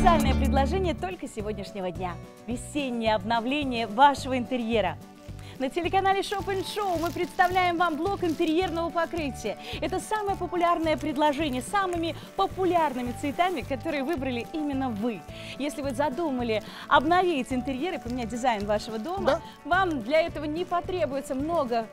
Универсальное предложение только сегодняшнего дня. Весеннее обновление вашего интерьера. На телеканале Shop and Show мы представляем вам блок интерьерного покрытия. Это самое популярное предложение с самыми популярными цветами, которые выбрали именно вы. Если вы задумали обновить интерьер и поменять дизайн вашего дома, да, вам для этого не потребуется много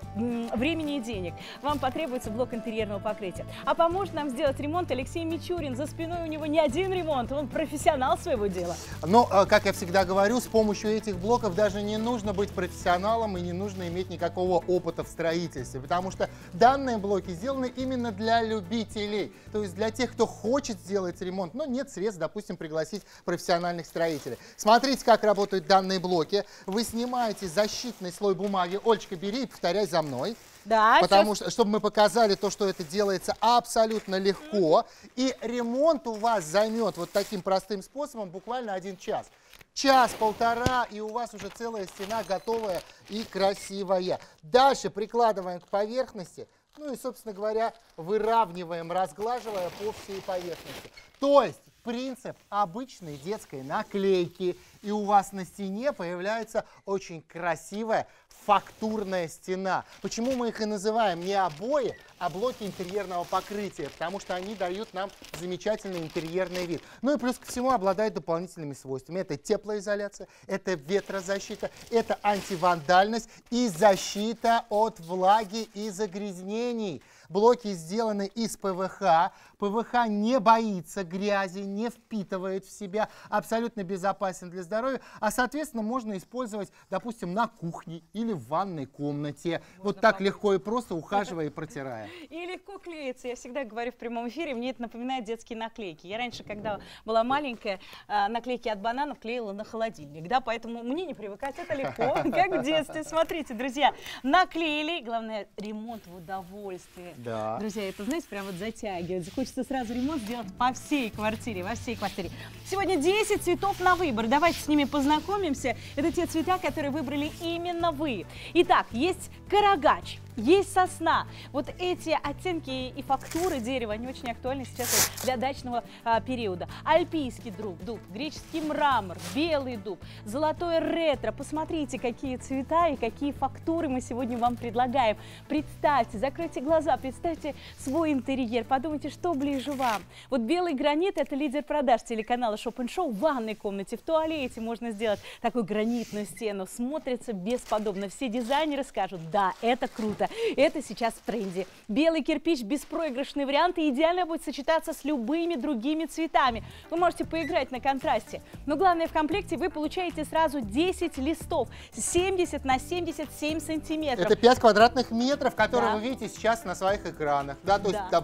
времени и денег. Вам потребуется блок интерьерного покрытия. А поможет нам сделать ремонт Алексей Мичурин. За спиной у него не один ремонт, он профессионал своего дела. Но, как я всегда говорю, с помощью этих блоков даже не нужно быть профессионалом и не нужно иметь никакого опыта в строительстве, потому что данные блоки сделаны именно для любителей, то есть для тех, кто хочет сделать ремонт, но нет средств, допустим, пригласить профессиональных строителей. Смотрите, как работают данные блоки. Вы снимаете защитный слой бумаги. Олечка, бери и повторяй за мной. Да, потому что, чтобы мы показали то, что это делается абсолютно легко. И ремонт у вас займет вот таким простым способом буквально 1 час. Час-полтора, и у вас уже целая стена готовая и красивая. Дальше прикладываем к поверхности, ну и, собственно говоря, выравниваем, разглаживая по всей поверхности. То есть принцип обычной детской наклейки. И у вас на стене появляется очень красивая фактурная стена. Почему мы их и называем не обои, а блоки интерьерного покрытия? Потому что они дают нам замечательный интерьерный вид. Ну и плюс ко всему обладают дополнительными свойствами. Это теплоизоляция, это ветрозащита, это антивандальность и защита от влаги и загрязнений. Блоки сделаны из ПВХ. ПВХ не боится грязи, не впитывает в себя, абсолютно безопасен для здоровья, а, соответственно, можно использовать, допустим, на кухне или в ванной комнате. Вот так легко и просто, ухаживая и протирая. И легко клеится. Я всегда говорю в прямом эфире, мне это напоминает детские наклейки. Я раньше, когда была маленькая, наклейки от бананов клеила на холодильник, да, поэтому мне не привыкать, это легко, как в детстве. Смотрите, друзья, наклеили, главное, ремонт в удовольствие. Да. Друзья, это, знаете, прям вот затягивается. Хочется сразу ремонт сделать по всей квартире, во всей квартире. Сегодня 10 цветов на выбор. Давайте с ними познакомимся. Это те цвета, которые выбрали именно вы. Итак, есть карагач, есть сосна. Вот эти оттенки и фактуры дерева, они очень актуальны сейчас для дачного периода. Альпийский дуб, греческий мрамор, белый дуб, золотое ретро. Посмотрите, какие цвета и какие фактуры мы сегодня вам предлагаем. Представьте, закройте глаза, представьте свой интерьер, подумайте, что ближе вам. Вот белый гранит – это лидер продаж телеканала Shop and Show. В ванной комнате, в туалете можно сделать такую гранитную стену. Смотрится бесподобно. Все дизайнеры скажут, да, это круто. Это сейчас в тренде. Белый кирпич – беспроигрышный вариант и идеально будет сочетаться с любыми другими цветами. Вы можете поиграть на контрасте. Но главное, в комплекте вы получаете сразу 10 листов 70 на 77 сантиметров. Это 5 квадратных метров, которые, да, вы видите сейчас на своих экранах. Да, то, да, есть это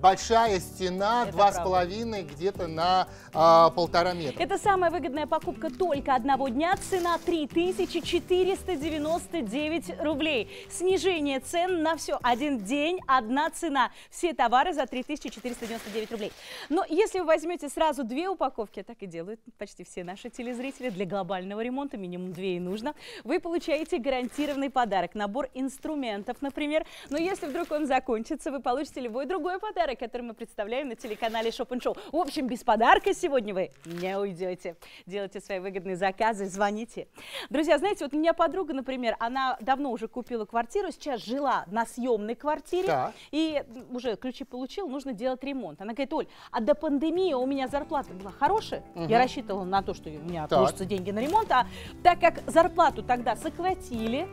большая стена, 2,5 где-то на 1,5 метра. Это самая выгодная покупка только одного дня. Цена 3499 рублей. Снижение цен на все. Один день, одна цена. Все товары за 3499 рублей. Но если вы возьмете сразу 2 упаковки, так и делают почти все наши телезрители, для глобального ремонта минимум 2 и нужно, вы получаете гарантированный подарок. Набор инструментов, например. Но если вдруг он закончится, вы получите любой другой подарок, который мы представляем на телеканале Shop and Show. В общем, без подарка сегодня вы не уйдете. Делайте свои выгодные заказы, звоните. Друзья, знаете, вот у меня подруга, например, она давно уже купила квартиру, сейчас жила на съемной квартире, да, и уже ключи получил, нужно делать ремонт. Она говорит: Оль, а до пандемии у меня зарплата была хорошая, я рассчитывала на то, что у меня получатся деньги на ремонт, а так как зарплату тогда сократили,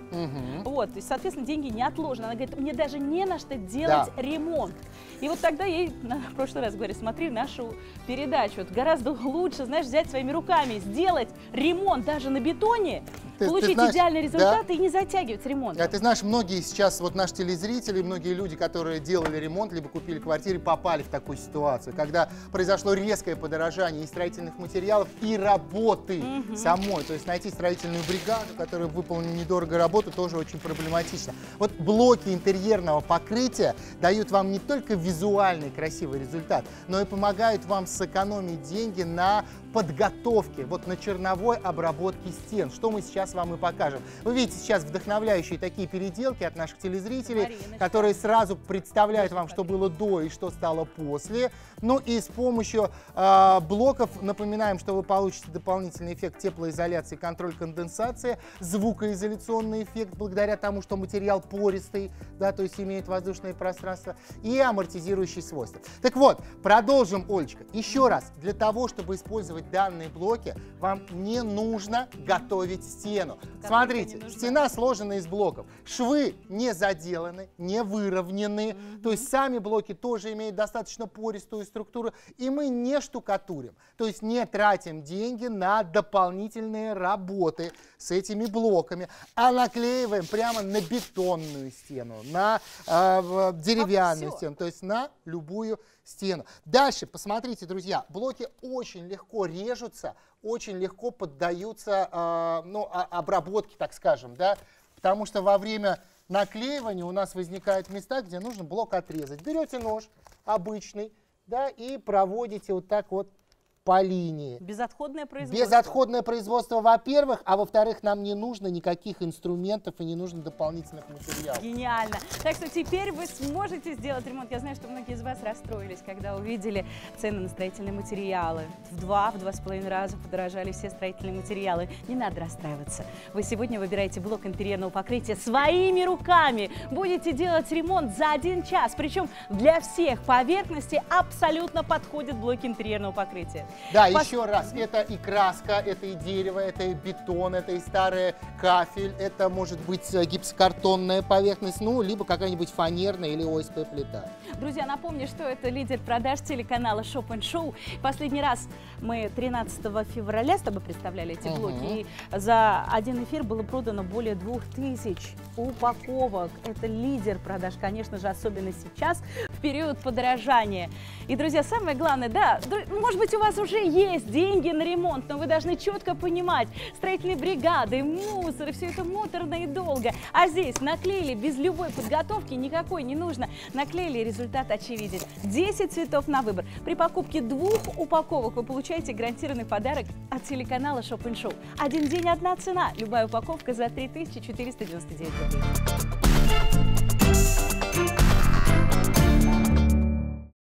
вот, и, соответственно, деньги не отложены. Она говорит: мне даже не на что делать, да, ремонт. И вот тогда я ей в прошлый раз говорю: смотри нашу передачу, вот гораздо лучше, знаешь, взять своими руками, сделать ремонт даже на бетоне, получить идеальный результат, да, и не затягивать ремонт. Да, ты знаешь, многие сейчас, вот наши телезрители, многие люди, которые делали ремонт, либо купили квартиры, попали в такую ситуацию, когда произошло резкое подорожание и строительных материалов, и работы самой. То есть найти строительную бригаду, которая выполнила недорого работу, тоже очень проблематично. Вот блоки интерьерного покрытия дают вам не только визуальный красивый результат, но и помогают вам сэкономить деньги на подготовке, вот на черновой обработке стен, что мы сейчас сейчас вам и покажем. Вы видите сейчас вдохновляющие такие переделки от наших телезрителей, Мариночка, которые сразу представляют вам, что было до и что стало после. Ну и с помощью блоков, напоминаем, что вы получите дополнительный эффект теплоизоляции, контроль конденсации, звукоизоляционный эффект, благодаря тому, что материал пористый, да, то есть имеет воздушное пространство, и амортизирующие свойства. Так вот, продолжим, Олечка. Еще раз, для того, чтобы использовать данные блоки, вам не нужно готовить стену. Смотрите, стена сложена из блоков. Швы не заделаны, не выровнены, то есть сами блоки тоже имеют достаточно пористую структуру, и мы не штукатурим, то есть не тратим деньги на дополнительные работы с этими блоками, а наклеиваем прямо на бетонную стену, на деревянную стену, то есть на любую стену. Дальше, посмотрите, друзья, блоки очень легко режутся, очень легко поддаются обработке, так скажем, да, потому что во время наклеивания у нас возникают места, где нужно блок отрезать. Берете нож обычный, да, и проводите вот так вот по линии. Безотходное производство. Безотходное производство, во-первых, а во-вторых, нам не нужно никаких инструментов и не нужно дополнительных материалов. Гениально. Так что теперь вы сможете сделать ремонт. Я знаю, что многие из вас расстроились, когда увидели цены на строительные материалы. В 2,5 раза подорожали все строительные материалы. Не надо расстраиваться. Вы сегодня выбираете блок интерьерного покрытия своими руками. Будете делать ремонт за 1 час. Причем для всех поверхностей абсолютно подходят блоки интерьерного покрытия. Да, еще раз, это и краска, это и дерево, это и бетон, это и старый кафель, это может быть гипсокартонная поверхность, ну, либо какая-нибудь фанерная или ОСП плита. Друзья, напомню, что это лидер продаж телеканала Shop and Show. Последний раз мы 13 февраля с тобой представляли эти блоки, и за один эфир было продано более 2000 упаковок. Это лидер продаж, конечно же, особенно сейчас, в период подорожания. И, друзья, самое главное, да, может быть, у вас уже есть деньги на ремонт, но вы должны четко понимать, строительные бригады, мусор, все это муторно и долго. А здесь наклеили без любой подготовки, никакой не нужно. Наклеили, результат очевиден. 10 цветов на выбор. При покупке 2 упаковок вы получаете гарантированный подарок от телеканала Shop and Show. 1 день, 1 цена. Любая упаковка за 3499 рублей.